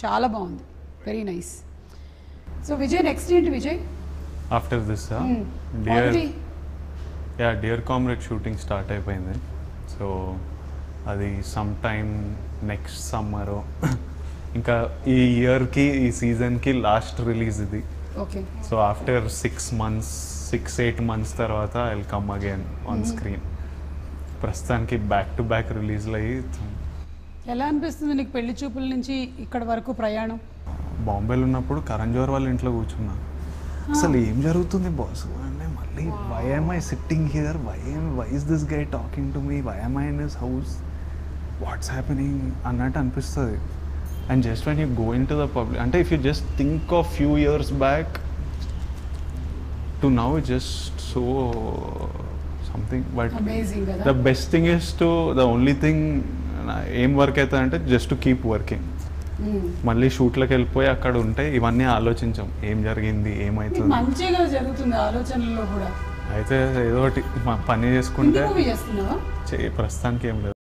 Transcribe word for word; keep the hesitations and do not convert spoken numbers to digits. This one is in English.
Chala bond. Very nice. So Vijay, next into Vijay. After this, huh? Mm. Dear, yeah, Dear Comrade shooting start ayipindi. So, adi sometime next summer. Inka ee year ki, ee season ki last release idi. Okay. So after six months, six eight months tarvata, I'll come again on mm. screen. Prasthan ki back to back release lai. Ela anpistundi nik pelli choopul nunchi ikkada varaku prayanam. Bombay lo unnapudu Karanjwar valla intlo kuchunna. Asalu em jarugutundi boss anne malli why am I sitting here? Why am why is this guy talking to me? Why am I in his house? What's happening? Annattu anpistadi. And just when you go into the public, and if you just think of few years back to now, it's just so something. But amazing, the best thing is to the only thing. ఏం work అయితే అంటే just to keep working. మళ్ళీ షూట్లకు వెళ్ళిపోయి అక్కడ ఉంటే ఇవన్నీ ఆలోచించాం, ఏం జరిగింది ఏమైతుంది. మంచిగా జరుగుతుంది ఆలోచనలో కూడా. అయితే ఏదో ఒకటి పని చేసుకుంటే ప్రస్తుతానికి ఏం లేదు.